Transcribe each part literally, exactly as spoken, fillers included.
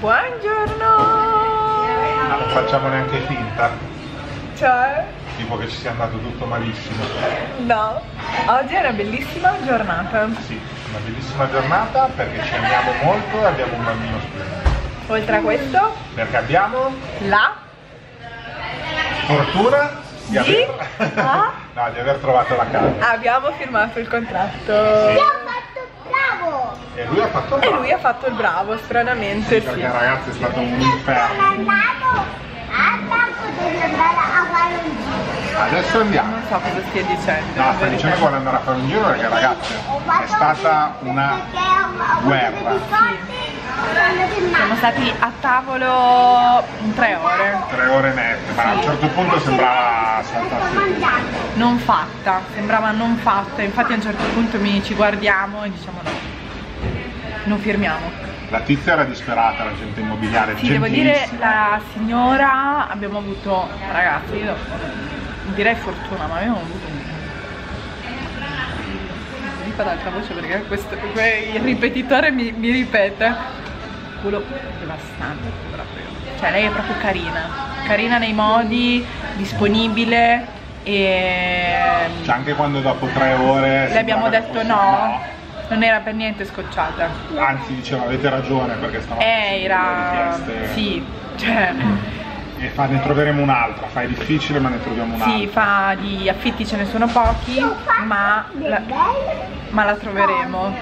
Buongiorno! Ma non facciamo neanche finta? Cioè? Tipo che ci sia andato tutto malissimo. No, oggi è una bellissima giornata. Sì, una bellissima giornata perché ci amiamo molto e abbiamo un bambino splendido. Oltre a questo? Perché abbiamo la fortuna di, di? Aver... Ah? No, di aver trovato la casa. Abbiamo firmato il contratto. Sì. E lui ha fatto il bravo. E lui ha fatto il bravo, stranamente. Sì, perché sì, ragazzi, è stato un inferno. Adesso andiamo. Non so cosa stia dicendo. No, sta dicendo che vuole andare a fare un giro perché, ragazzi, è stata una guerra. Sì. Siamo stati a tavolo tre ore. Tre ore nette, ma sì, a un certo punto sembrava non fatta. Sembrava non fatta. Infatti a un certo punto mi ci guardiamo e diciamo no, non firmiamo. La tizia era disperata, la gente immobiliare. Sì, devo dire, la signora, abbiamo avuto, ragazzi, io direi fortuna, ma abbiamo avuto un... Non dico ad alta voce perché questo, il ripetitore mi, mi ripete. Culo devastante proprio. Cioè lei è proprio carina, carina nei modi, disponibile e... Cioè anche quando dopo tre ore... Le abbiamo detto no. Non era per niente scocciata. Anzi, diceva avete ragione perché stavamo eh, era... richieste. Sì, cioè... E fa, ne troveremo un'altra, fa è difficile ma ne troviamo un'altra. Sì, fa di affitti ce ne sono pochi, ma la, ma la troveremo.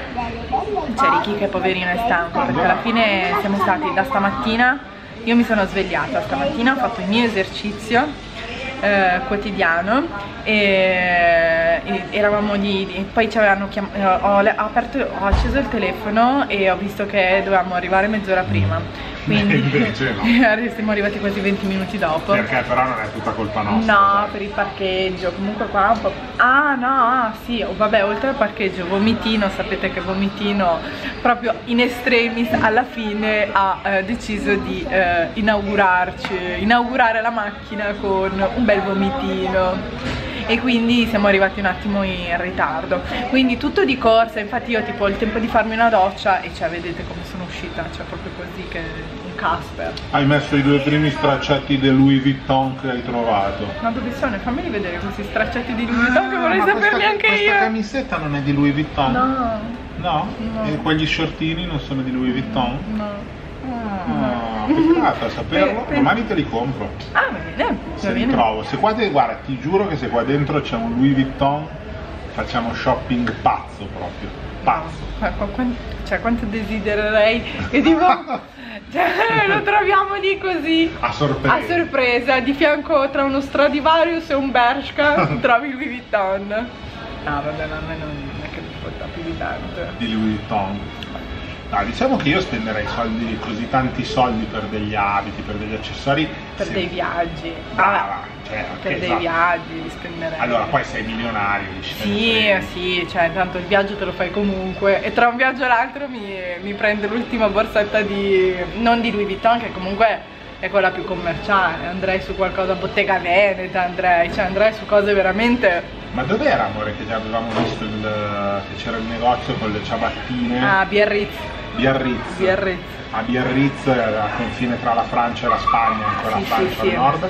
C'è Ricky che poverino è stanco perché alla fine siamo stati da stamattina, io mi sono svegliata stamattina, ho fatto il mio esercizio. Eh, quotidiano e, e eravamo lì, poi ci avevano chiamato, ho, ho, ho acceso il telefono e ho visto che dovevamo arrivare mezz'ora prima, quindi invece no. Siamo arrivati quasi venti minuti dopo perché però non è tutta colpa nostra, no, cioè, per il parcheggio comunque qua un po'... ah no, ah, sì, oh, vabbè, oltre al parcheggio vomitino, sapete che vomitino proprio in extremis alla fine ha eh, deciso di eh, inaugurarci inaugurare la macchina con un bel vomitino e quindi siamo arrivati un attimo in ritardo, quindi tutto di corsa. Infatti io tipo ho il tempo di farmi una doccia e cioè vedete come sono uscita, cioè proprio così, che un Casper. Hai messo i due primi stracciati del Louis Vuitton che hai trovato. Ma dove sono? Fammi vedere questi stracciati di Louis Vuitton, ah, che vorrei saperli anche io. Questa camisetta non è di Louis Vuitton? No. No? No. E quegli shortini non sono di Louis Vuitton? No. Ah, peccato a saperlo, domani te li compro. Ah, va bene, se li trovo. Se qua te, guarda, ti giuro che se qua dentro c'è un Louis Vuitton facciamo shopping pazzo proprio, pazzo. No, qua, qua, cioè quanto desidererei che tipo cioè, lo troviamo lì così a sorpresa. a sorpresa, di fianco tra uno Stradivarius e un Bershka trovi il Louis Vuitton. No vabbè, ma a me non è che mi fotta più di tanto di Louis Vuitton. No, diciamo che io spenderei soldi, così tanti soldi per degli abiti, per degli accessori. Per se... dei viaggi. Brava, cioè, per dei esatto. viaggi li spenderei. Allora poi sei milionario, dici. Sì, sì, cioè tanto il viaggio te lo fai comunque. E tra un viaggio e l'altro mi, mi prendo l'ultima borsetta di... non di Louis Vuitton, che comunque è quella più commerciale. Andrei su qualcosa, Bottega Veneta andrei, cioè andrei su cose veramente... Ma dov'era, amore, che già avevamo visto il, che c'era il negozio con le ciabattine? Ah, Biarritz. Biarritz. Biarritz. A Biarritz, a confine tra la Francia e la Spagna, ancora sì, la Francia sì, al sì. nord.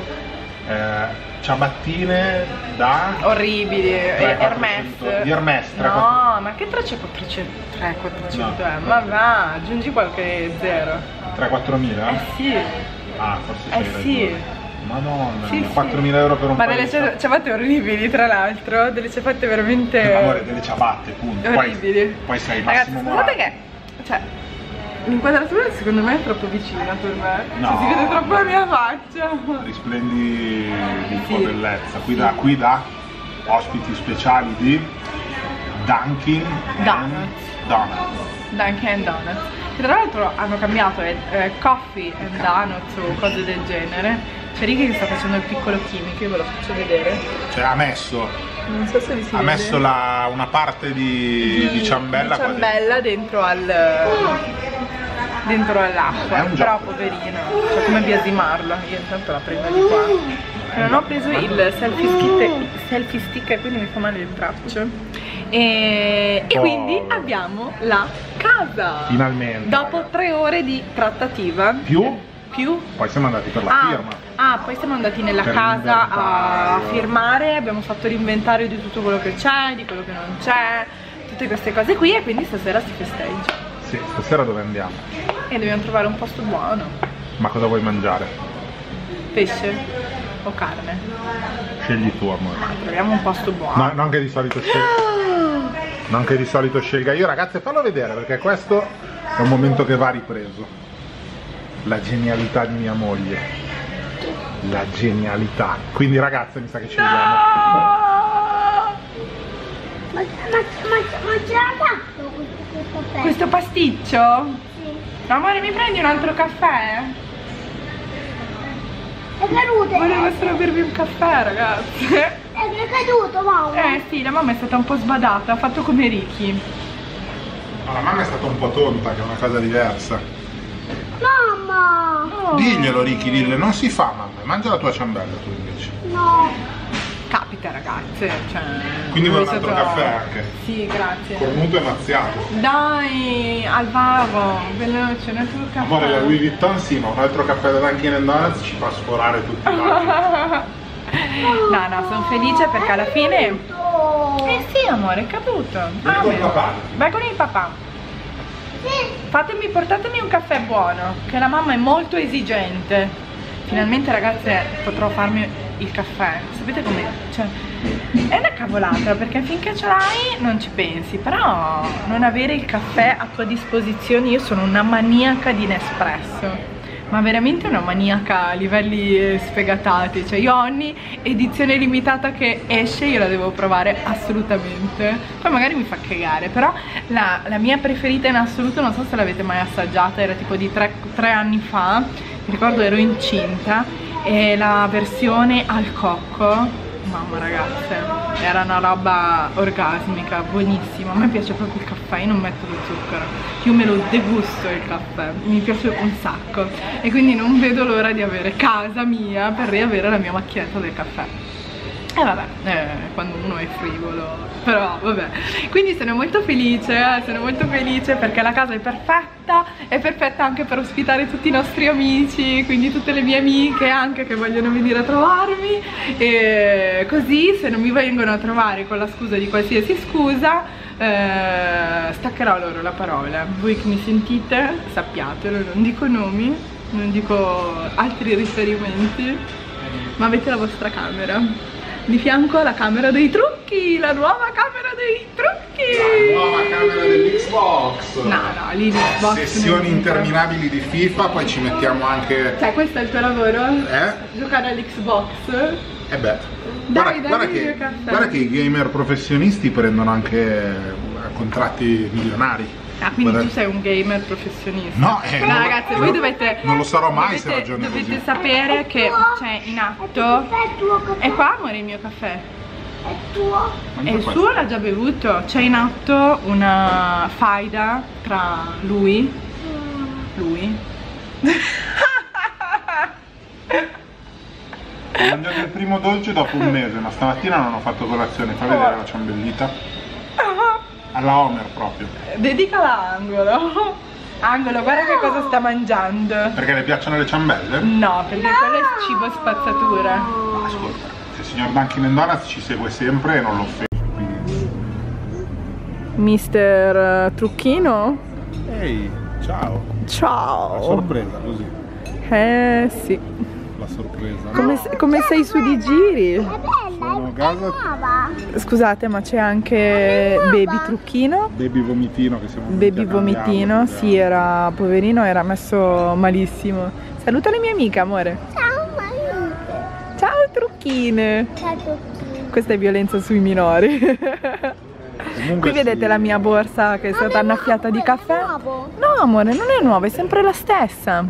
Eh, ciabattine da... Orribili, Ermestro. Di Ermestro. No, quattro... ma che tra c'è quattrocento, trecentoquattrocento no, eh? Ma va, aggiungi qualche zero. tre quattromila? Eh sì. Ah, forse eh sì. Madonna, sì, quattromila sì. euro per un ma paletto. Ma delle ciabatte orribili, tra l'altro, delle ciabatte veramente... Ma amore, delle ciabatte, punto. Orribili. Poi, poi sei massimo morale. Guardate che... Cioè, l'inquadratura secondo me è troppo vicina per me. No. Cioè, si vede troppo la mia faccia. Risplendi di tua sì. bellezza. Qui da, qui da ospiti speciali di Dunkin' Donuts. Dunkin' Donuts. Tra l'altro hanno cambiato eh, Coffee and Donuts o cose del genere. C'è Ricky che sta facendo il piccolo chimico, io ve lo faccio vedere. Cioè ha messo, non so se vi si ha vede. messo la, una parte di, di, di ciambella, di ciambella dentro al dentro all'acqua. Però poverina, cioè come biasimarla. Io intanto la prendo di qua. Non ho preso il selfie stick, selfie stick, quindi mi fa male il braccio. e, e oh. quindi abbiamo la casa finalmente, dopo tre ore di trattativa più più poi siamo andati per la ah. firma. Ah, poi siamo andati nella casa a firmare, abbiamo fatto l'inventario di tutto quello che c'è, di quello che non c'è, tutte queste cose qui, e quindi stasera si festeggia. Sì, stasera dove andiamo? E dobbiamo trovare un posto buono. Ma cosa vuoi mangiare? Pesce o carne? Scegli tu, amore. Ma troviamo un posto buono. No, non che di solito scelga. No! Non che di solito scelga io, ragazze, fallo vedere, perché questo è un momento che va ripreso. La genialità di mia moglie. La genialità. Quindi ragazze, mi sa che ci vediamo. Ma ce questo pasticcio? Sì. Amore, mi prendi un altro caffè? È caduto. Volevo solo bervi un caffè, ragazzi. È caduto, mamma. Eh sì, la mamma è stata un po' sbadata, ha fatto come Ricky. Ma la mamma è stata un po' tonta, che è una cosa diversa. Mamma! Oh. Diglielo, Ricky, diglielo, non si fa, mamma, mangia la tua ciambella tu invece. No. Capita, ragazze, cioè. Quindi vuoi un altro però... caffè anche? Sì, grazie. Cornuto e mazziato. Dai, Alvaro, veloce, un altro caffè. Amore, la Louis Vuitton sì, ma un altro caffè da Dunkin' Donuts ci fa sforare tutti i No, no, sono felice perché alla fine. Eh sì, amore, è caduto. Vai con il papà. Vai con il papà. Fatemi, portatemi un caffè buono, che la mamma è molto esigente. Finalmente, ragazze, potrò farmi il caffè. Sapete com'è? Cioè, è una cavolata, perché finché ce l'hai non ci pensi. Però non avere il caffè a tua disposizione, io sono una maniaca di Nespresso. Ma veramente una maniaca a livelli sfegatati. Cioè, io ogni edizione limitata che esce io la devo provare assolutamente. Poi magari mi fa cagare. Però la, la mia preferita in assoluto, non so se l'avete mai assaggiata, era tipo di tre, tre anni fa. Mi ricordo ero incinta. E la versione al cocco, mamma ragazze, era una roba orgasmica, buonissima. A me piace proprio il caffè, io non metto lo zucchero, io me lo degusto il caffè, mi piace un sacco, e quindi non vedo l'ora di avere casa mia per riavere la mia macchinetta del caffè. E eh vabbè, eh, quando uno è frivolo, però vabbè. Quindi sono molto felice, eh, sono molto felice perché la casa è perfetta, è perfetta anche per ospitare tutti i nostri amici, quindi tutte le mie amiche anche che vogliono venire a trovarmi, e così se non mi vengono a trovare con la scusa di qualsiasi scusa, eh, staccherò loro la parola. Voi che mi sentite sappiatelo, non dico nomi, non dico altri riferimenti, ma avete la vostra camera. Di fianco la camera dei trucchi, la nuova camera dei trucchi! La nuova camera dell'Xbox! No, no, lì l'Xbox. Sessioni interminabili di FIFA, poi ci mettiamo anche... Cioè, questo è il tuo lavoro? Eh? Giocare all'Xbox? Eh beh, dai, guarda, dai, guarda, che, guarda che i gamer professionisti prendono anche contratti milionari. Ah, quindi guarda, tu sei un gamer professionista. No, eh, no ragazzi, voi dovete... Non lo sarò mai dovete, se ragioni dovete così. Dovete sapere che c'è in atto... È qua, amore, il mio caffè? È tuo? E il suo l'ha già bevuto. C'è in atto una faida tra lui... Lui... Ho mangiato il primo dolce dopo un mese, ma stamattina non ho fatto colazione. Fa vedere la ciambellita. Alla Homer proprio. Dedicala a Angolo. Angolo, guarda che cosa sta mangiando. Perché le piacciono le ciambelle? No, perché no, quello è cibo spazzatura. Ma ascolta, se il signor Dunkin' Donuts ci segue sempre e non lo offende, quindi... Mister Trucchino? Ehi, ciao. Ciao. La sorpresa, così. Eh, sì. La sorpresa. Come, come sei su di giri? Sono casa... Scusate, ma c'è anche Baby Trucchino, Baby Vomitino, che siamo Baby Vomitino, sì, era poverino, era messo malissimo. Saluta le mie amiche, amore. Ciao mamma. Ciao Trucchine. Ciao Trucchine. Questa è violenza sui minori. Qui vedete sì, la mia borsa che è stata annaffiata di caffè. No amore, non è nuova, è sempre la stessa.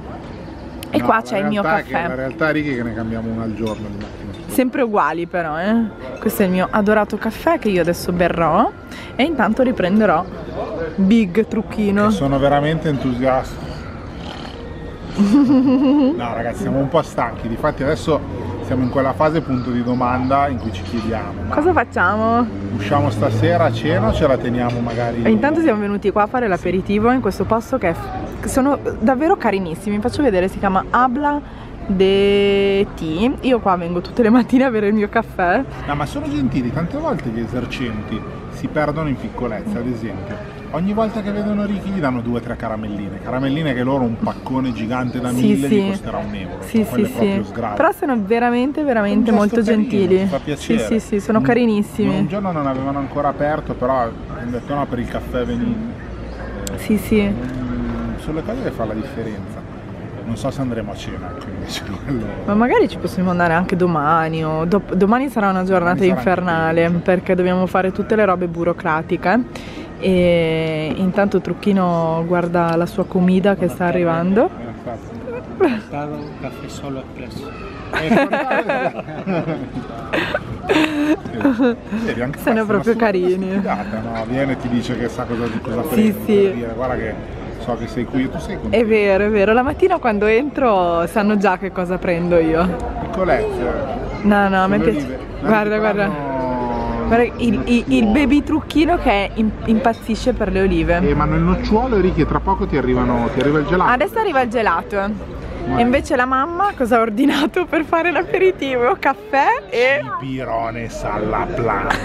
E no, qua c'è il mio caffè. In realtà, Ricky, che ne cambiamo una al giorno di mattina. Sempre uguali però, eh. Questo è il mio adorato caffè che io adesso berrò. E intanto riprenderò Big Trucchino. Sono veramente entusiasta. No ragazzi, siamo un po' stanchi. Difatti adesso Siamo in quella fase punto di domanda in cui ci chiediamo: ma cosa facciamo? Usciamo stasera a cena o ce la teniamo magari? E intanto siamo venuti qua a fare l'aperitivo in questo posto che, è che sono davvero carinissimi. Vi faccio vedere, si chiama Abla de Tee. Io qua vengo tutte le mattine a bere il mio caffè. No, ma sono gentili, tante volte gli esercenti si perdono in piccolezza, ad esempio. Ogni volta che vedono ricchi gli danno due o tre caramelline, caramelline che loro un paccone gigante da mille sì, gli sì. costerà un euro. Sì, cioè, sì, sì. Sgrave. Però sono veramente, veramente molto carino, gentili. Fa piacere. Sì, sì, sì, sono un, carinissimi. Un giorno non avevano ancora aperto, però hanno detto no, per il caffè venite. Eh, sì, sì. Mh, sono le cose che fa la differenza. Non so se andremo a cena, quello... ma magari ci possiamo andare anche domani o do domani sarà una giornata sarà infernale perché dobbiamo fare tutte le robe burocratiche. E intanto Trucchino guarda la sua comida che sta arrivando. Un caffè solo espresso. Sono proprio carini. Viene e ti dice che sa cosa prende. Guarda che so che sei qui, tu sei con te. È vero, è vero. La mattina quando entro sanno già che cosa prendo io. Piccolezza. No, no, a me piace. Guarda, guarda. Guarda, il, il, il baby Trucchino che impazzisce per le olive. Eh, ma nel nocciuolo e Ricky, tra poco ti, arrivano, ti arriva il gelato. Adesso arriva il gelato. Ma... E invece la mamma cosa ha ordinato per fare l'aperitivo? Caffè e... Cipirones alla plancia.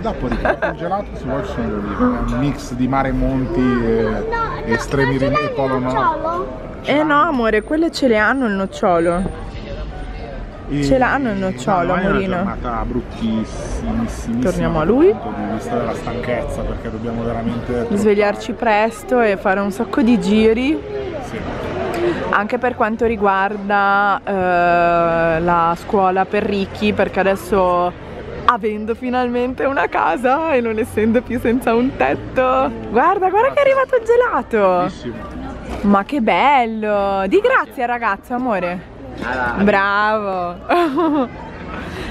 Dopo ricordo il gelato si vuole scegliere un mix di mare e monti e, no, no, e estremi rimedi e polo nord. Eh no amore, quelle ce le hanno il nocciolo. E ce l'hanno il nocciolo, amorino. È una giornata bruttissimissima. Torniamo a lui. Di vista della stanchezza perché dobbiamo veramente... svegliarci presto e fare un sacco di giri. Sì. Anche per quanto riguarda eh, la scuola per ricchi perché adesso... avendo finalmente una casa e non essendo più senza un tetto. Guarda, guarda che è arrivato il gelato. Bellissimo. Ma che bello. Di grazie ragazzo, amore. Bravo.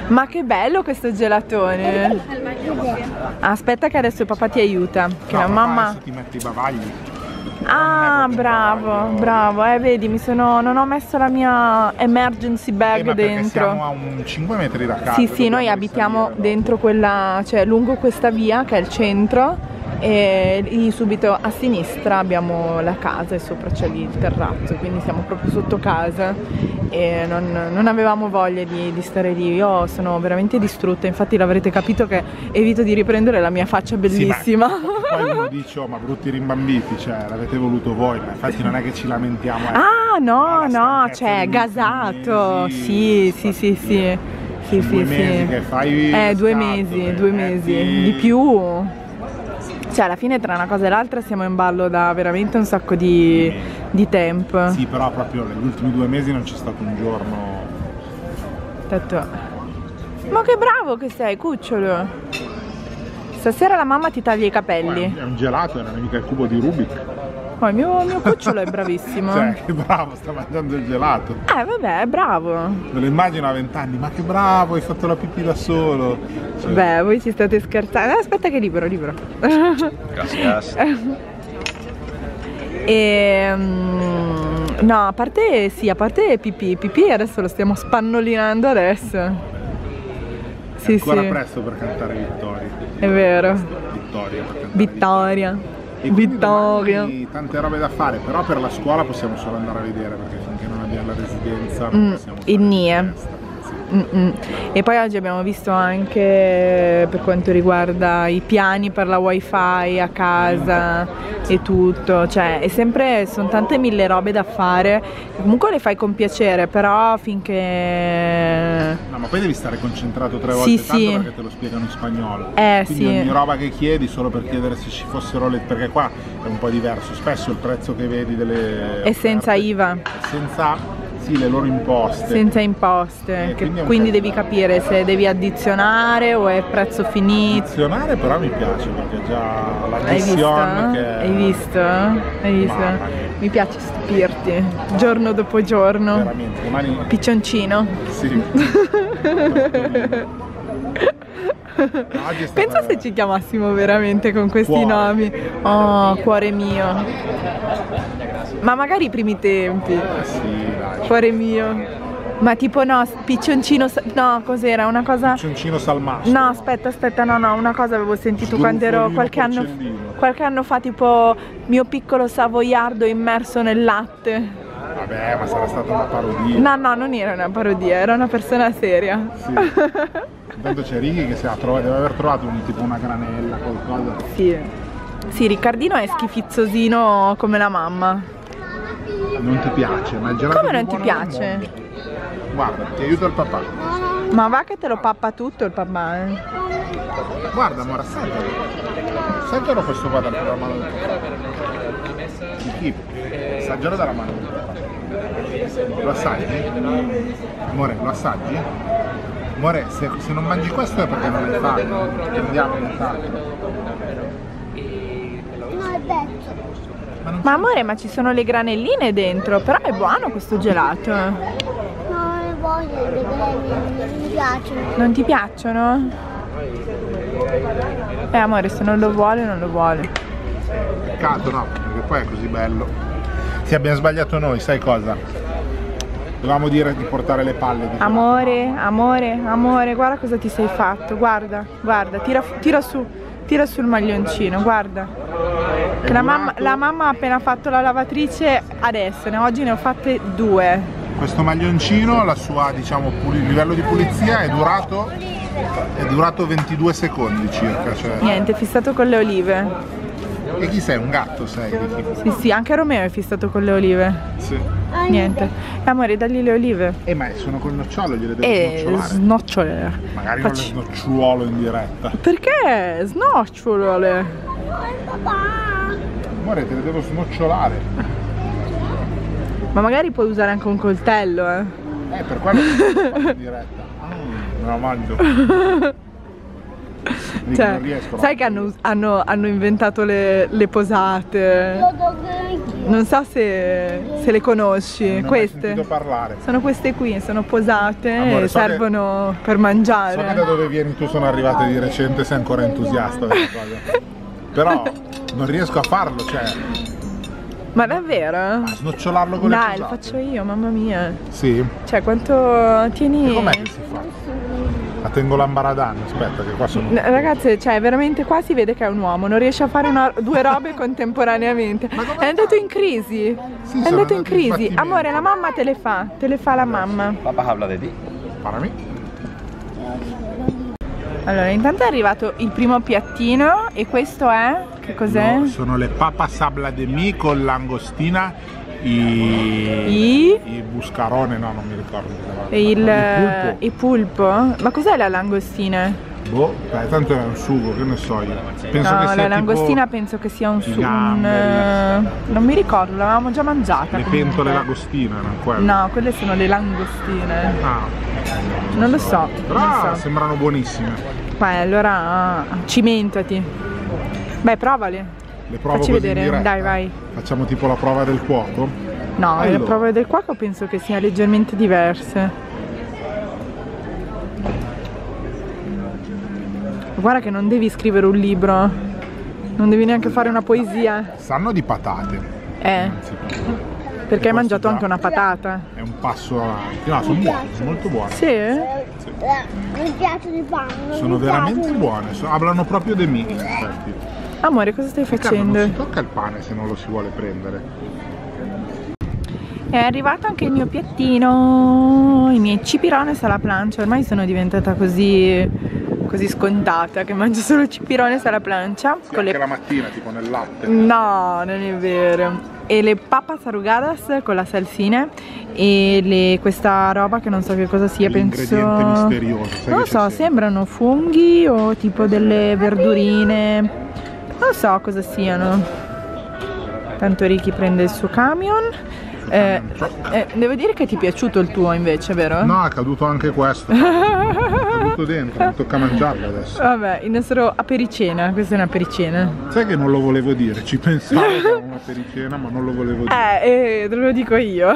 Ma che bello questo gelatone. Aspetta che adesso papà ti aiuta. Che no, la mamma... adesso ti metti i bavagli. Ah, bravo, bravo, eh, vedi, mi sono, non ho messo la mia emergency bag eh, ma dentro. Siamo a un cinque metri da casa. Sì, sì, noi abitiamo dentro quella, cioè lungo questa via che è il centro e lì subito a sinistra abbiamo la casa e sopra c'è lì il terrazzo, quindi siamo proprio sotto casa e non, non avevamo voglia di, di stare lì. Io sono veramente distrutta, infatti l'avrete capito che evito di riprendere la mia faccia bellissima. Sì, ma poi uno dice oh, ma brutti rimbambiti, cioè l'avete voluto voi, ma infatti non è che ci lamentiamo. Eh. Ah no, no, cioè gasato, mesi, sì, sì, sì, sì, sì, sì, sì, due sì. mesi che fai eh, due mesi, due mesi, metti... di più. Cioè alla fine tra una cosa e l'altra siamo in ballo da veramente un sacco di, di tempo. Sì, però proprio negli ultimi due mesi non c'è stato un giorno. Tanto. Ma che bravo che sei, cucciolo. Stasera la mamma ti taglia i capelli. È un gelato, è una mica il cubo di Rubik. Oh, il mio, mio cucciolo è bravissimo. Cioè, che bravo, sta mangiando il gelato. Eh, vabbè, è bravo. Me lo immagino a vent'anni, ma che bravo, hai fatto la pipì da solo. Cioè... beh, voi ci state scherzando. Aspetta che libero, libero. Grazie, grazie. E... no, a parte, sì, a parte pipì, pipì adesso lo stiamo spannolinando adesso. È sì, ancora sì. presto per cantare Vittoria. È vero. Vittoria. Per Vittoria. E Vittoria. Tante robe da fare, però per la scuola possiamo solo andare a vedere perché finché non abbiamo la residenza mm, in nie sì. mm -mm. E poi oggi abbiamo visto anche per quanto riguarda i piani per la wifi a casa sì. e tutto, cioè è sempre, sono tante mille robe da fare, comunque le fai con piacere però finché no, ma poi devi stare concentrato tre volte sì, tanto sì. perché te lo spiegano in spagnolo eh, quindi sì. ogni roba che chiedi solo per chiedere se ci fossero le, perché qua è un po' diverso, spesso il prezzo che vedi delle è senza I V A, senza sì, le loro imposte, senza imposte eh, che, quindi, quindi devi capire se devi addizionare o è prezzo finito. Addizionare però mi piace perché già l'addizione che... hai visto? Hai visto? Mi piace stupirti giorno dopo giorno veramente, domani... piccioncino sì. Pensa se ci chiamassimo veramente con questi cuore. nomi. Oh, cuore mio. Ma magari i primi tempi. Cuore mio. Ma tipo no, piccioncino, no, cos'era? Una cosa... Piccioncino salmastro. No, aspetta, aspetta, no, no, una cosa avevo sentito quando ero qualche anno, qualche anno fa, tipo mio piccolo savoiardo immerso nel latte. Vabbè, ma sarà stata una parodia. No, no, non era una parodia, era una persona seria. Sì. Intanto c'è Ricky che si è trovato, deve aver trovato un, tipo una granella, qualcosa. Sì. Sì, Riccardino è schifizzosino come la mamma. Non ti piace, ma il gelato. Come non ti piace? Guarda, ti aiuto il papà. Ma va che te lo pappa tutto il papà, eh. Guarda, amore, assaggialo. Assaggialo questo qua dalla mano del papà. Di chi? Assaggialo dalla mano del papà. Lo assaggi? Amore, lo assaggi? Amore, se, se non mangi questo è perché non hai fame. Andiamo in Italia. Ma amore, ma ci sono le granelline dentro, però è buono questo gelato. No, non voglio le granelline, non mi piacciono. Non ti piacciono? Eh amore, se non lo vuole, non lo vuole. Peccato, no, perché poi è così bello. Sì, abbiamo sbagliato noi, sai cosa? Dovevamo dire di portare le palle. Di amore, farlo. amore, amore, guarda cosa ti sei fatto, guarda, guarda, tira, tira su, tira sul maglioncino, guarda. La mamma, la mamma ha appena fatto la lavatrice adesso, ne oggi ne ho fatte due. Questo maglioncino, la sua diciamo puli, livello di pulizia è durato, è durato ventidue secondi circa. Cioè... Niente, è fissato con le olive. E chi sei? Un gatto sei? Di chi? Sì, sì, anche Romeo è fissato con le olive. Sì. Niente. Eh, amore, dagli le olive. Eh ma sono col nocciolo, gliele devo eh, snocciolare. Snocciolare. Magari Facci... non le snocciuolo in diretta. Perché? Snocciolole. Papà. Amore, te le devo snocciolare. Ma magari puoi usare anche un coltello, eh. Eh, per quello che non in diretta. Mm, me la mangio. Cioè, non riesco, sai che hanno, hanno, hanno inventato le, le posate. Non so se, se le conosci. Non queste. Non ho parlare. Sono queste qui, sono posate. Amore, e so servono che, per mangiare. So che da dove vieni tu sono arrivata di recente, sei ancora entusiasta. Però... non riesco a farlo, cioè. Ma davvero? Ma snocciolarlo con le posate. Dai, lo faccio io, mamma mia. Sì. Cioè, quanto tieni? Com'è che si fa? La tengo l'ambaradana, aspetta che qua sono. No, ragazze, cioè veramente qua si vede che è un uomo, non riesce a fare una, due robe contemporaneamente. Ma è andato in crisi. Sì, è andato in crisi. Amore, la mamma te le fa, te le fa la mamma. Papà Abla de Tee. Parami. Allora, intanto è arrivato il primo piattino e questo è? Che cos'è? No, sono le papas Abla de Tee con l'angostina e... il buscarone, no, non mi ricordo. E il... il pulpo. E pulpo? Ma cos'è la langostina? Boh, beh, tanto è un sugo, che ne so io. Penso no, che sia la langostina tipo... penso che sia un sugo. Un... non mi ricordo, l'avevamo già mangiata. Le comunque. Pentole langostine, non quelle? No, quelle sono le langostine. Ah. Non lo so, però non so. Sembrano buonissime. Beh, allora cimentati. Beh, provale. Le provo. Facci vedere, diretta. Dai, vai. Facciamo tipo la prova del cuoco? No, allora. Le prove del cuoco penso che siano leggermente diverse. Guarda che non devi scrivere un libro. Non devi neanche fare una poesia. Sanno di patate. Eh. Perché hai mangiato anche una patata. È un passo avanti. No, sono buone, sono molto buone. Sì? Sì. Mi piace di panno. Sono veramente buone, parlano proprio di me. Amore, cosa stai facendo? Non si tocca il pane se non lo si vuole prendere. È arrivato anche il mio piattino, i miei cipirones alla plancia. Ormai sono diventata così... così scontata che mangio solo cipirones alla plancia. Sì, con anche le... la mattina, tipo nel latte. No, non è vero. E le papas arrugadas con la salsina e le... questa roba che non so che cosa sia, penso... misterioso. Sai, non so, sembrano funghi o tipo delle verdurine. Non so cosa siano. Tanto Ricky prende il suo camion. Eh, eh, devo dire che ti è piaciuto il tuo invece, vero? No, è caduto anche questo. È caduto dentro, mi tocca mangiarlo adesso. Vabbè, il nostro apericena, questa è una apericena. Sai che non lo volevo dire, ci pensavo che era un'apericena, ma non lo volevo dire. Eh, eh, te lo dico io.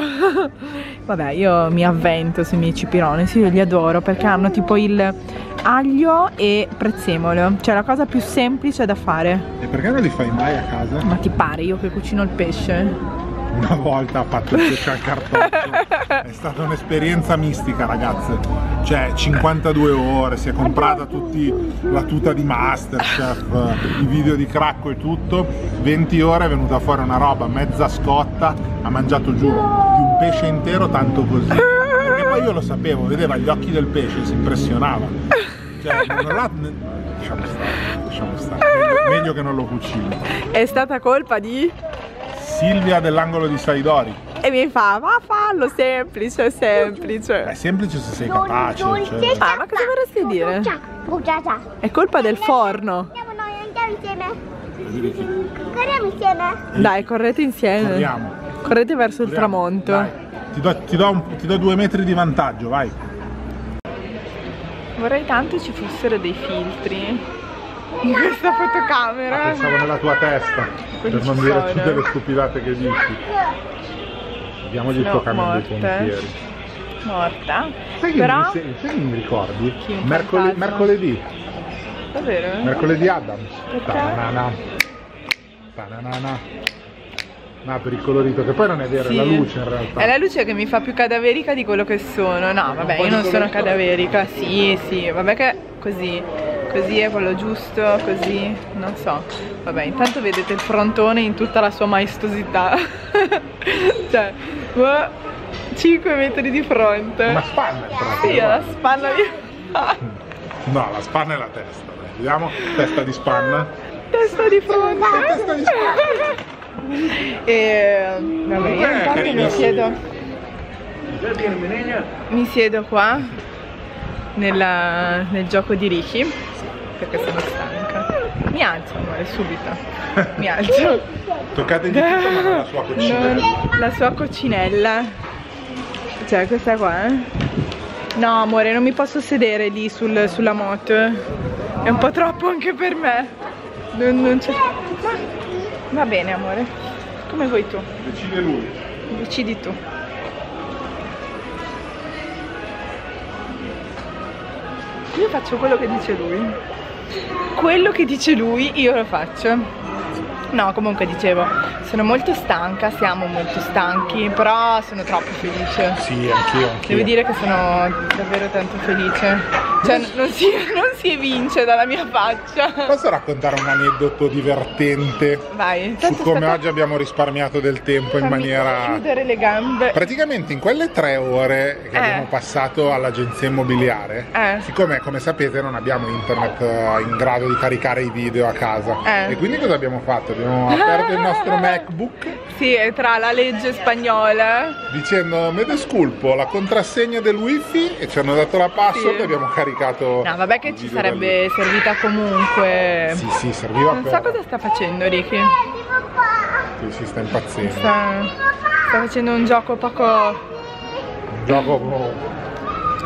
Vabbè, io mi avvento sui miei cipirones, sì, io li adoro perché hanno tipo il aglio e prezzemolo. Cioè la cosa più semplice da fare. E perché non li fai mai a casa? Ma ti pare io che cucino il pesce? una volta ha fatto il pesce al cartoccio. È stata un'esperienza mistica, ragazze, cioè cinquantadue ore, si è comprata tutti la tuta di Masterchef, i video di Cracco e tutto. Venti ore, è venuta fuori una roba mezza scotta, ha mangiato, giuro, di un pesce intero, tanto così, perché poi io lo sapevo, vedeva gli occhi del pesce, si impressionava, cioè non la... lasciamo stare, lasciamo stare, meglio, meglio che non lo cucino. È stata colpa di Silvia dell'angolo di Saidori. E mi fa, ma fallo semplice, semplice. È semplice se sei capace. Cioè. Ah, ma cosa vorresti dire? È colpa del forno. Corriamo insieme. Dai, correte insieme. Corriamo. Correte verso Corriamo. il tramonto. Dai. Ti do, ti, do un, ti do due metri di vantaggio, vai. Vorrei tanto ci fossero dei filtri in questa fotocamera. Ah, pensavo nella tua testa, quelli per non dire sono. tutte le stupidate che dici. Vediamogli il tuo camion dei pensieri. Morta. Sai Però... che mi, mi ricordi? Mercol mercoledì. Davvero? Mercoledì Adams. Tanana. Tanana. No, per il colorito, che poi non è vero, sì. È la luce in realtà. È la luce che mi fa più cadaverica di quello che sono. No, vabbè, io non sono cadaverica. Sì, sì, vabbè che così. Così è quello giusto, così, non so. Vabbè, intanto vedete il frontone in tutta la sua maestosità. Cioè, cinque metri di fronte. Una spanna è proprio. Sì, la spanna di... No, la spanna è la testa. Vediamo, testa di spanna. Testa di fronte. Testa di spanna. E... vabbè, io intanto mi siedo... Mi siedo qua, nella, nel gioco di Ricky, perché sono stanca. Mi alzo, amore, subito. Mi alzo. Toccategli la sua coccinella. Non, la sua coccinella. Cioè, questa qua, eh? No, amore, non mi posso sedere lì sul, sulla moto. È un po' troppo anche per me. Non, non c'è. Va bene, amore. Come vuoi tu? Decide lui. Decidi tu. Io faccio quello che dice lui. Quello che dice lui io lo faccio. No, comunque dicevo, sono molto stanca, siamo molto stanchi, però sono troppo felice. Sì, anch'io, anch'io. Devo dire che sono davvero tanto felice. Cioè, non si, non si evince dalla mia faccia. Posso raccontare un aneddoto divertente? Vai. Su come stata... oggi abbiamo risparmiato del tempo. Fammi in maniera... chiudere le gambe. Praticamente in quelle tre ore che eh. abbiamo passato all'agenzia immobiliare, eh. siccome, come sapete, non abbiamo internet in grado di caricare i video a casa. Eh. E quindi cosa abbiamo fatto? Abbiamo aperto il nostro MacBook. Sì, tra la legge spagnola. Dicendo, me desculpo, la contrassegna del wifi, e ci hanno dato la password, sì. E abbiamo caricato. No, vabbè che ci sarebbe servita comunque. Sì, sì, serviva. Non so cosa sta facendo Ricky. Sì, si sta impazzendo. Sta, sta facendo un gioco poco... Un gioco poco...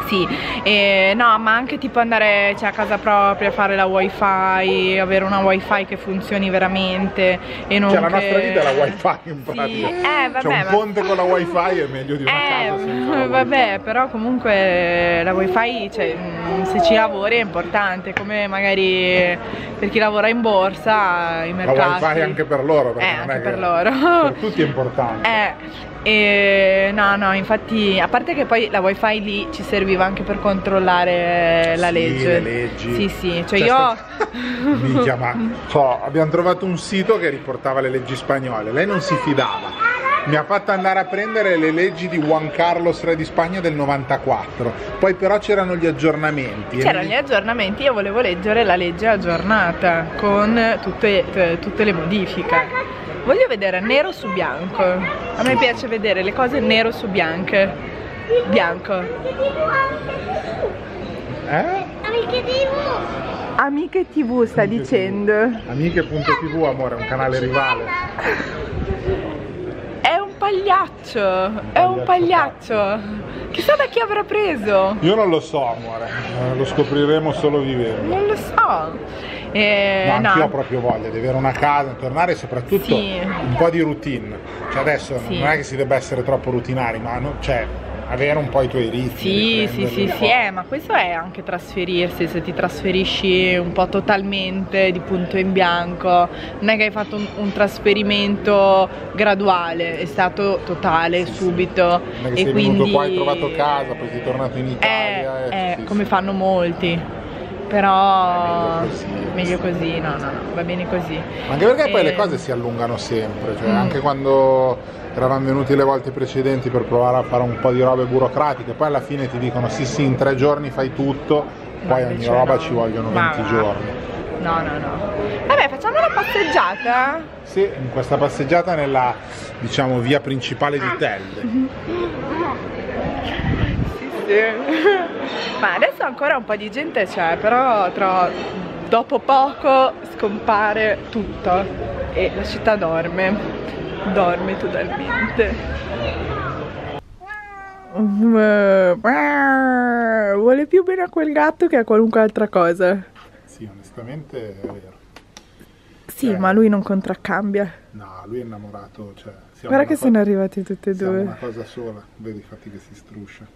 Sì, e no, ma anche tipo andare, cioè, a casa propria, fare la wifi, avere una wifi che funzioni veramente e non. Cioè, la che... nostra vita è la wifi in pratica. Sì. Eh, vabbè, cioè, un ponte ma... con la wifi è meglio di una eh, casa senza. Vabbè, wifi. Però comunque la wifi, cioè, se ci lavori è importante, come magari per chi lavora in borsa, i mercati. La wifi anche per loro, perché eh, non anche è per che... loro. Per tutti è importante. Eh. E no, no, infatti, a parte che poi la wifi lì ci serviva anche per controllare la sì, legge. Le leggi. Sì, sì, cioè io... Minchia, ma cioè, abbiamo trovato un sito che riportava le leggi spagnole, lei non si fidava. Mi ha fatto andare a prendere le leggi di Juan Carlos terzo di Spagna del novantaquattro. Poi però c'erano gli aggiornamenti. C'erano gli aggiornamenti, io volevo leggere la legge aggiornata con tutte, tutte le modifiche. Voglio vedere nero su bianco. A me piace vedere le cose nero su bianche. Bianco. Eh? Amiche tivù. Amiche tivù sta Amiche dicendo. Amiche punto tivù, amore, è un canale rivale. È un pagliaccio, un pagliaccio è un pagliaccio. Fatto. Chissà da chi avrà preso. Io non lo so, amore. Lo scopriremo solo vivendo. Non lo so. Eh, no, anch'io no. Ho proprio voglia di avere una casa, tornare, soprattutto sì. Un po' di routine. Cioè adesso sì. Non è che si debba essere troppo rutinari, ma no, cioè avere un po' i tuoi ritmi. Sì, sì, sì, sì, eh, ma questo è anche trasferirsi, se ti trasferisci un po' totalmente di punto in bianco, non è che hai fatto un, un trasferimento graduale, è stato totale, sì, subito. Sì. Non è che e sei quindi... venuto qua e hai trovato casa, poi sei tornato in Italia. Eh, eh, eh, sì, come sì. fanno molti. Però meglio così, meglio così, no, no, no, va bene così. Anche perché e... poi le cose si allungano sempre, cioè mm. anche quando eravamo venuti le volte precedenti per provare a fare un po' di robe burocratiche, poi alla fine ti dicono sì sì in tre giorni fai tutto, poi ogni roba no. ci vogliono Ma venti va. giorni. No, no, no. Vabbè, facciamo una passeggiata? Sì, in questa passeggiata nella, diciamo, via principale di Telde. Ah. Ma adesso ancora un po' di gente c'è, però tra, dopo poco scompare tutto e la città dorme, dorme totalmente. Vuole più bene a quel gatto che a qualunque altra cosa. Sì, onestamente è vero. Sì, eh, ma lui non contraccambia. No, lui è innamorato, cioè, guarda che sono arrivati tutti e due. È una cosa sola, vedi infatti che si struscia.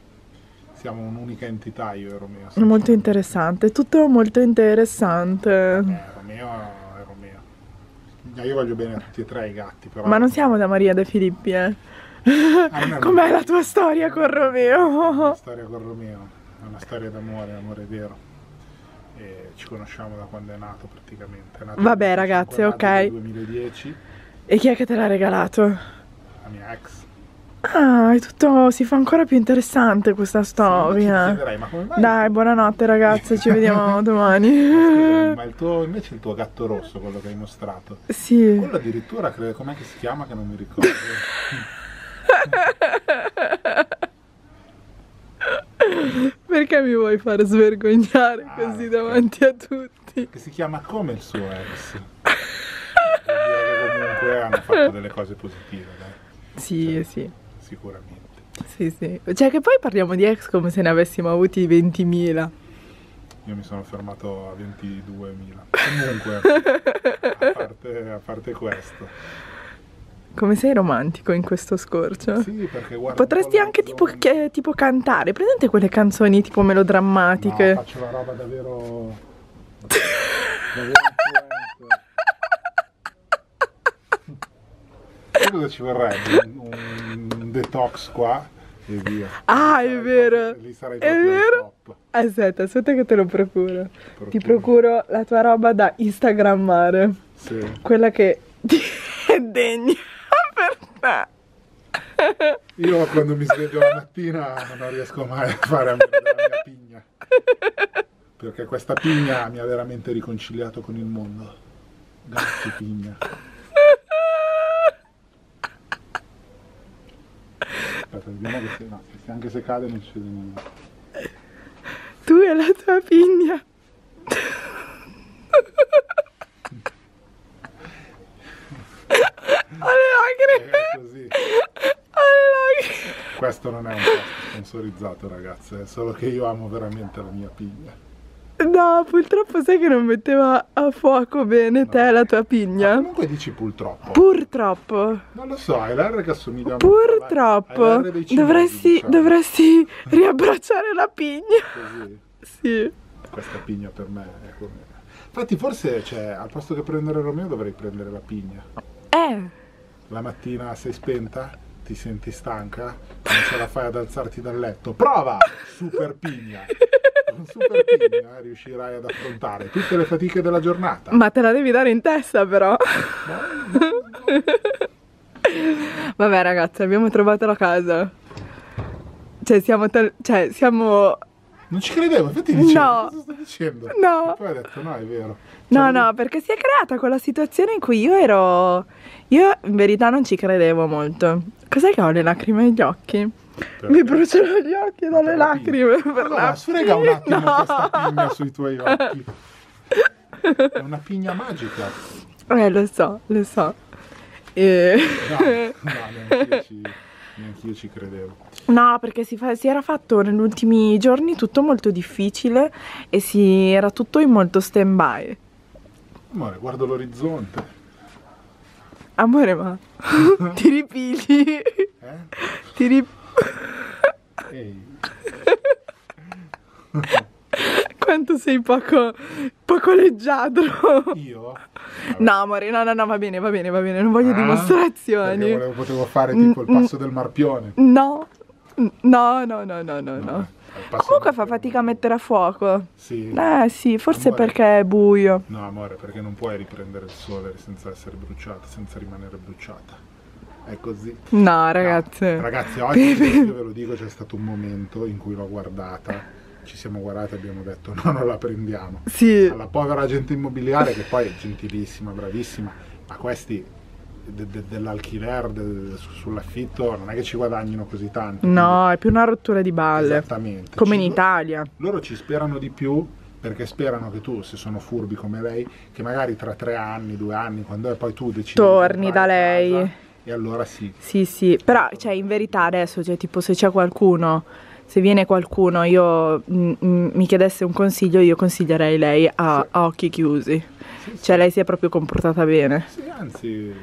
Siamo un'unica entità io e Romeo. Molto interessante, tutto molto interessante. Eh, Romeo è Romeo. Io voglio bene a tutti e tre i gatti, però. Ma non siamo da María de Filippi, eh? Ah, com'è la tua storia con Romeo? La storia con Romeo è una storia d'amore, amore vero. E ci conosciamo da quando è nato praticamente. È nato Vabbè ragazzi, ok. duemiladieci. E chi è che te l'ha regalato? La mia ex. Ah, è tutto, si fa ancora più interessante questa storia. Sì, chiederai, ma come mai? Dai, buonanotte ragazze, ci vediamo domani. Scusami, ma il tuo, invece il tuo gatto rosso, quello che hai mostrato. Sì. Quello addirittura, credo, com'è che si chiama che non mi ricordo. Perché mi vuoi far svergognare ah, così davanti a tutti? Che si chiama come il suo ex. Comunque hanno fatto delle cose positive, dai. Sì, cioè, sì. Sicuramente. Sì, sì. Cioè che poi parliamo di ex come se ne avessimo avuti ventimila. Io mi sono fermato a ventiduemila. Comunque, a parte, a parte questo. Come sei romantico in questo scorcio. Sì, perché guarda. Potresti anche tipo, che, tipo cantare. Prendete quelle canzoni tipo melodrammatiche. No, faccio una roba davvero... davvero cosa ci vorrebbe? Un, un detox qua e via. Ah, è vero! Lì sarai è vero! Top. Aspetta, aspetta che te lo procuro. procuro. Ti procuro la tua roba da instagrammare. Sì. Quella che ti è degna per te. Io quando mi sveglio la mattina non riesco mai a fare a meno della mia pigna. Perché questa pigna mi ha veramente riconciliato con il mondo. Grazie pigna. Aspetta, che se, no, se anche se cade non succede niente. Tu e la tua pigna. Alle lacrime. Questo non è un posto sponsorizzato ragazze, è solo che io amo veramente la mia pigna. No, purtroppo sai che non metteva a fuoco bene no. te la tua pigna. Ma comunque dici purtroppo. Purtroppo. Non lo so, è l'R che assomiglia a me. Purtroppo. Dovresti, diciamo. dovresti riabbracciare la pigna. Così? Sì. Questa pigna per me è come... Infatti forse, cioè, al posto che prendere Romeo dovrei prendere la pigna. Eh. La mattina sei spenta, ti senti stanca, non ce la fai ad alzarti dal letto. Prova! Super pigna. Con super pigna eh, riuscirai ad affrontare tutte le fatiche della giornata. Ma te la devi dare in testa però. Vabbè ragazzi, abbiamo trovato la casa. Cioè siamo... Cioè siamo... Non ci credevo, infatti dicevo, no. cosa sto dicendo? No. E poi ho detto no, è vero. Cioè, no, no, perché si è creata quella situazione in cui io ero... Io in verità non ci credevo molto. Cos'è che ho le lacrime agli occhi? Perché? Mi bruciano gli occhi ma dalle lacrime. Per allora, la sfrega un attimo no. questa pigna sui tuoi occhi. È una pigna magica. Eh, lo so, lo so. E... No, no, neanche io ci credevo. No, perché si, fa, si era fatto negli ultimi giorni tutto molto difficile e si era tutto in molto stand-by. Amore, guardo l'orizzonte. Amore, ma ti ripigli? Eh? Ti ripigli? Quanto sei poco, poco leggiadro. Io? Vabbè. No amore, no no no, va bene, va bene, va bene, non voglio ah, dimostrazioni. Volevo, potevo fare tipo il passo del marpione. No, no, no, no, no, no, no. Comunque fa fatica a mettere a fuoco. Sì. Eh sì, forse amore, perché è buio. No amore, perché non puoi riprendere il sole senza essere bruciata, senza rimanere bruciata. È così. No ragazzi, no, ragazzi, oggi io ve lo dico, c'è stato un momento in cui l'ho guardata, ci siamo guardati e abbiamo detto no, non la prendiamo. Sì. Alla povera agente immobiliare, che poi è gentilissima, bravissima, ma questi de, de, dell'alquiler de, de, sull'affitto non è che ci guadagnino così tanto. No, quindi... è più una rottura di balle. Esattamente. Come ci, in Italia. Loro ci sperano di più, perché sperano che tu, se sono furbi come lei, che magari tra tre anni, due anni, quando poi tu decidi, torni da lei. Casa, e allora sì. Sì, sì, però cioè, in verità adesso, cioè, tipo se c'è qualcuno, se viene qualcuno, io mi chiedesse un consiglio, io consiglierei lei a, sì, a occhi chiusi. Sì, sì. Cioè lei si è proprio comportata bene. Sì, anzi...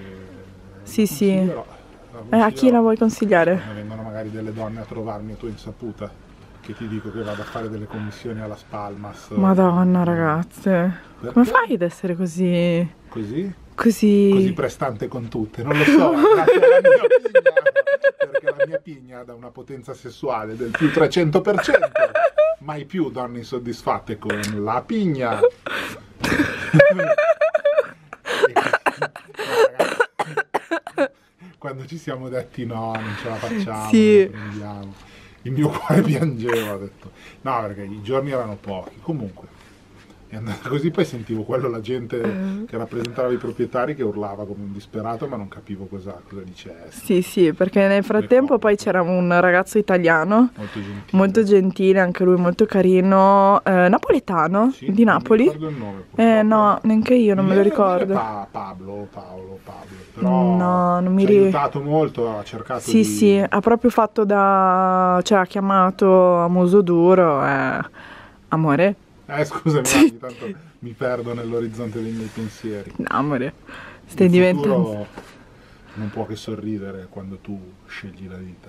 Sì, sì. Eh, a chi la vuoi consigliare? Quando vengono magari delle donne a trovarmi a tua insaputa, che ti dico che vado a fare delle commissioni alla Spalmas. Madonna, ragazze. Perché? Come fai ad essere così... Così? Così... Così prestante con tutte, non lo so, grazie alla mia pigna, perché la mia pigna dà una potenza sessuale del più trecento per cento, mai più donne insoddisfatte con la pigna. Quando ci siamo detti no, non ce la facciamo, sì, non prendiamo, il mio cuore piangeva, ho detto no, perché i giorni erano pochi, comunque. È andata così, poi sentivo quello, la gente eh. che rappresentava i proprietari che urlava come un disperato, ma non capivo cosa, cosa dicesse. Sì, sì, perché nel frattempo poi c'era un ragazzo italiano, molto gentile, molto gentile anche lui, molto carino, eh, napoletano, sì, di Napoli. Non mi ricordo il nome, purtroppo. Eh no, neanche io non mi me lo ricordo. Pa Pablo, Paolo, Pablo, però no, non mi ci ha aiutato molto, ha cercato sì, di... Sì, sì, ha proprio fatto da... cioè ha chiamato a muso duro, eh. Amore... Eh scusami, ogni tanto mi perdo nell'orizzonte dei miei pensieri. No amore, stai diventando... non può che sorridere quando tu scegli la vita.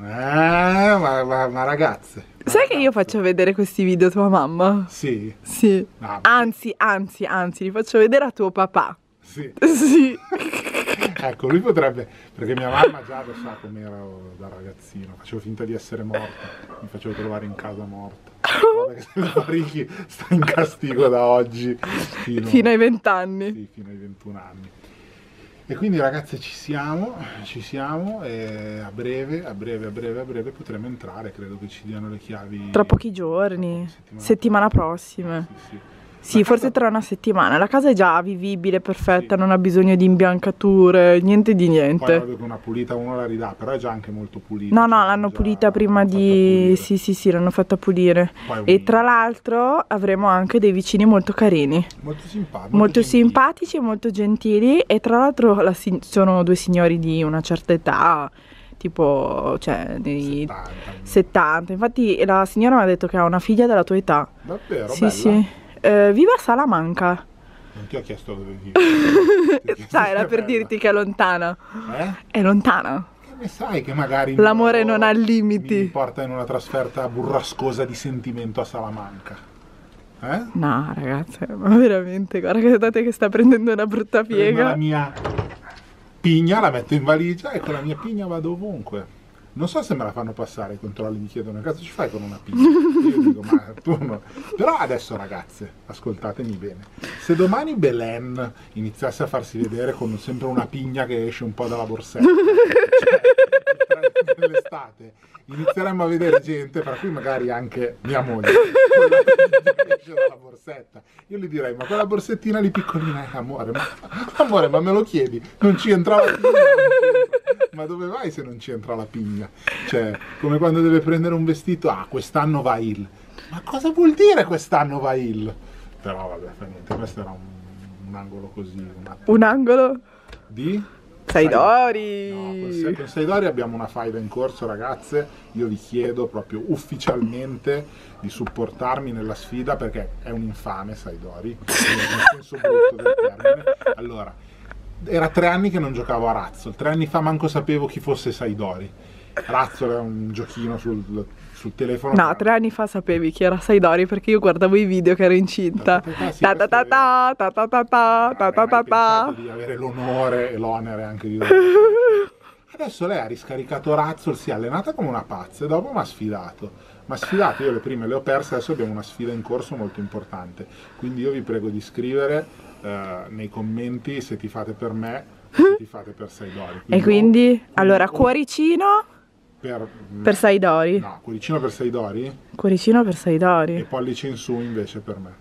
Eh, ma, ma, ma ragazze... Ma sai ragazze. Che io faccio vedere questi video a tua mamma? Sì? Sì. Ah, anzi, anzi, anzi, li faccio vedere a tuo papà. Sì? Sì. Ecco, lui potrebbe, perché mia mamma già lo sa com'era da ragazzino, facevo finta di essere morta, mi facevo trovare in casa morta. Guarda che se Parigi sta in castigo da oggi fino, fino ai vent'anni. Sì, fino ai ventuno anni. E quindi ragazze ci siamo, ci siamo e a breve, a breve, a breve, a breve potremo entrare, credo che ci diano le chiavi. Tra pochi giorni, settimana, settimana prossima. prossima. Sì, sì. Sì, forse tra una settimana. La casa è già vivibile, perfetta, sì, non ha bisogno di imbiancature, niente di niente. Poi una pulita uno la ridà, però è già anche molto pulita. No, no, cioè l'hanno pulita prima di... Sì, sì, sì, l'hanno fatta pulire. Un... E tra l'altro avremo anche dei vicini molto carini. Molto simpatici. Molto, molto simpatici e molto gentili. E tra l'altro la si... sono due signori di una certa età, tipo, cioè, dei settanta. settanta. Infatti la signora mi ha detto che ha una figlia della tua età. Davvero? Sì, bella. Sì. Uh, viva Salamanca. Non ti ho chiesto dove vivi. Sai, era per dirti che è lontana. Eh? È lontana. E sai che magari l'amore non ha limiti. Mi porta in una trasferta burrascosa di sentimento a Salamanca. Eh? No, ragazze, ma veramente, guarda che state che sta prendendo una brutta piega. Prendo la mia pigna, la metto in valigia e con la mia pigna vado ovunque. Non so se me la fanno passare, i controlli mi chiedono cosa ci fai con una pizza. Io dico ma tu no. Però adesso ragazze, ascoltatemi bene. Se domani Belen iniziasse a farsi vedere con sempre una pigna che esce un po' dalla borsetta, cioè, nell'estate inizieremmo a vedere gente, fra cui magari anche mia moglie, con la pigna che esce dalla borsetta. Io gli direi ma quella borsettina lì piccolina, amore, ma, amore, ma me lo chiedi? Non ci entrava più. Ma dove vai se non ci entra la pigna? Cioè, come quando deve prendere un vestito, ah, quest'anno va il. Ma cosa vuol dire quest'anno va il? Però vabbè, fa niente, questo era un, un angolo così. Una... Un angolo? Di? Saidori! No, con Saidori abbiamo una faida in corso, ragazze. Io vi chiedo proprio ufficialmente di supportarmi nella sfida, perché è un infame Saidori, nel senso brutto del termine. Allora... era tre anni che non giocavo a Razzo, tre anni fa manco sapevo chi fosse Saidori. Razzo era un giochino sul, sul telefono. No, tre anni fa sapevi chi era Saidori perché io guardavo i video che ero incinta. Ta ta ta ta ta ta ta ta ta ta ta ta. Di avere l'onore e l'onere anche di... Adesso lei ha riscaricato Razzo, si è allenata come una pazza e dopo mi ha sfidato. Mi ha sfidato, io le prime le ho perse, adesso abbiamo una sfida in corso molto importante. Quindi io vi prego di scrivere eh, nei commenti se ti fate per me, se ti fate per Saidori. Quindi e quindi, no, allora, cuoricino per, per Saidori. No, cuoricino per Saidori? Cuoricino per Saidori. E pollice in su invece per me.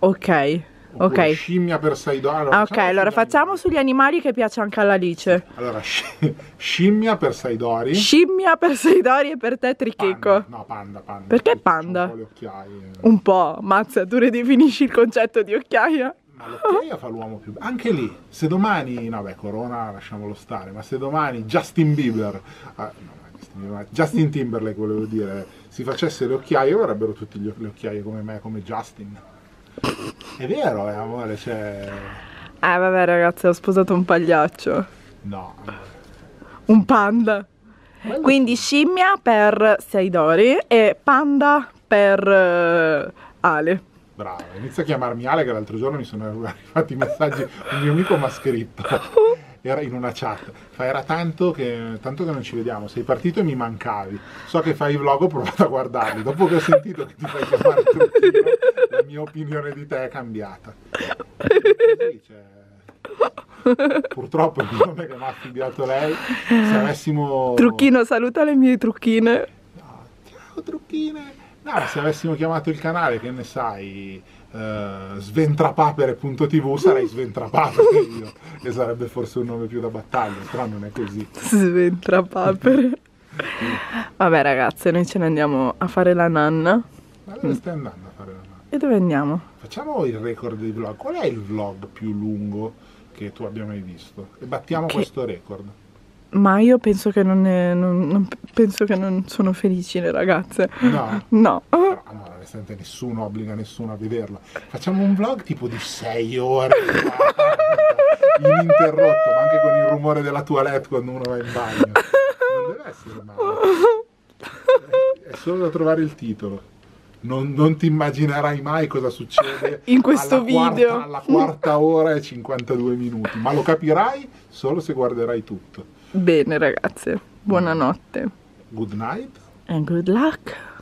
Ok. Ok, scimmia per Saidori. Allora, ah, ok, allora facciamo sugli animali che piace anche all'Alice. Allora, sci scimmia per Saidori. Scimmia per Saidori e per te Trichecco. No, panda, panda. Perché panda? Un po' le occhiaie. Un po', mazza, tu ridefinisci il concetto di occhiaia. Ma l'occhiaia fa l'uomo più... Anche lì, se domani... No, beh, Corona lasciamolo stare, ma se domani Justin Bieber... Ah, no. Justin Timberlake, volevo dire, si facesse le occhiaie, vorrebbero tutti gli le occhiaie come me, come Justin. È vero, eh, amore, cioè... Eh, vabbè, ragazzi, ho sposato un pagliaccio. No. Un panda. Bello. Quindi scimmia per Saidori e panda per uh, Ale. Brava, inizia a chiamarmi Ale, che l'altro giorno mi sono arrivati i messaggi, un mio amico mi ha scritto, era in una chat, fa, era tanto che, tanto che non ci vediamo, sei partito e mi mancavi, so che fai i vlog, ho provato a guardarli, dopo che ho sentito che ti fai chiamare Trucchino, la mia opinione di te è cambiata. Sì, cioè, purtroppo il nome che mi ha affidato lei, se avessimo... Trucchino, saluta le mie trucchine. No, ciao trucchine. No, se avessimo chiamato il canale, che ne sai, uh, Sventrapapere punto tv, sarei Sventrapapere io, e sarebbe forse un nome più da battaglia, però non è così. Sventrapapere. Vabbè ragazze, noi ce ne andiamo a fare la nanna. Ma dove stai andando a fare la nanna? E dove andiamo? Facciamo il record dei vlog. Qual è il vlog più lungo che tu abbia mai visto? E battiamo che... questo record. Ma io penso che non, è, non, non penso che non sono felici le ragazze. No. No. Però, allora, nessuno obbliga nessuno a vederla. Facciamo un vlog tipo di sei ore ininterrotto, ma anche con il rumore della toilette quando uno va in bagno. Non deve essere male. È solo da trovare il titolo. Non, non ti immaginerai mai cosa succede in questo alla video quarta, alla quarta ora e cinquantadue minuti, ma lo capirai solo se guarderai tutto. Bene ragazze, buonanotte. Good night and good luck.